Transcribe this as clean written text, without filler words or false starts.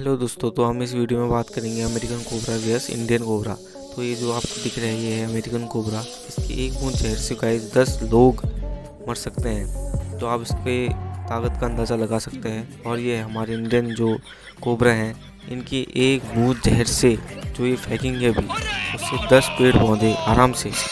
Hello दोस्तों, तो हम इस वीडियो में बात करेंगे American cobra versus Indian cobra. तो ये जो आपको दिख रहा है ये है अमेरिकन कोबरा। इसके एक बूंद जहर से गाइस 10 लोग मर सकते हैं, तो आप इसके ताकत का अंदाज़ा लगा सकते हैं। और ये हमारे इंडियन जो कोबरा हैं, इनकी एक बूंद जहर से जो ये फेंकिंग है भी उससे 10 पेड़ पौधे आराम से